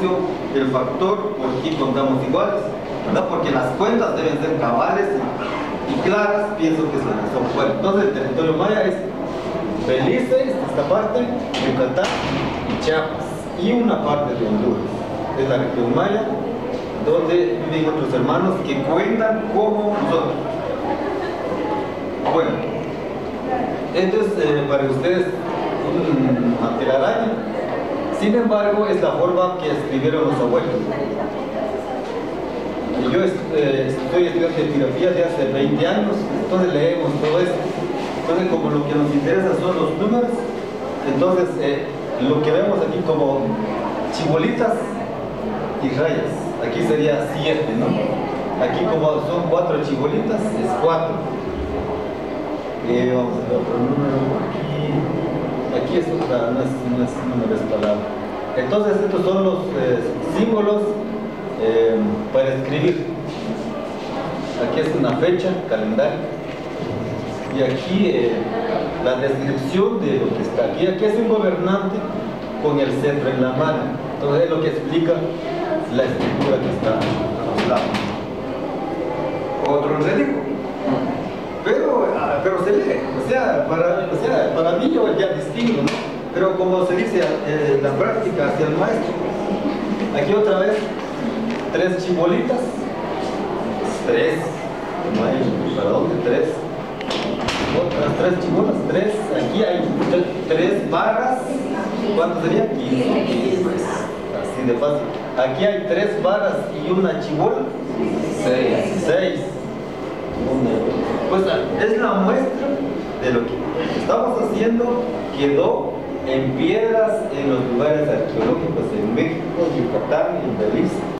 precio del factor por aquí contamos iguales, ¿verdad? Porque las cuentas deben ser cabales y claras, pienso que es la razón. Bueno, entonces el territorio maya es Belice, esta parte, Yucatán y Chiapas, y una parte de Honduras, es la región maya, donde viven otros hermanos que cuentan como nosotros. Bueno, esto es para ustedes un telaraño. Sin embargo, es la forma que escribieron los abuelos. Y yo estoy estudiando etnografía de hace 20 años, entonces leemos todo esto. Entonces, como lo que nos interesa son los números, entonces lo que vemos aquí como chibolitas y rayas, aquí sería 7, ¿no? Aquí como son 4 chibolitas, es 4. Vamos a ver otro número aquí. Aquí es otra, no es número, es palabra. Entonces estos son los símbolos para escribir. Aquí es una fecha, calendario. Y aquí la descripción de lo que está aquí. Aquí es un gobernante con el cetro en la mano. Entonces es lo que explica la estructura que está a los lados. Otro relijo. Pero se lee, o sea, para mí yo ya distingo, ¿no? Pero como se dice la práctica hacia el maestro. Aquí otra vez, 3 chibolitas. 3. ¿Para dónde? 3. Otras 3 chibolas, 3. Aquí hay 3 barras. ¿Cuánto sería? 15. Así de fácil. Aquí hay 3 barras y una chibola. 6. Pues es la muestra de lo que estamos haciendo. Quedó en piedras en los lugares arqueológicos en México, Yucatán y Belice.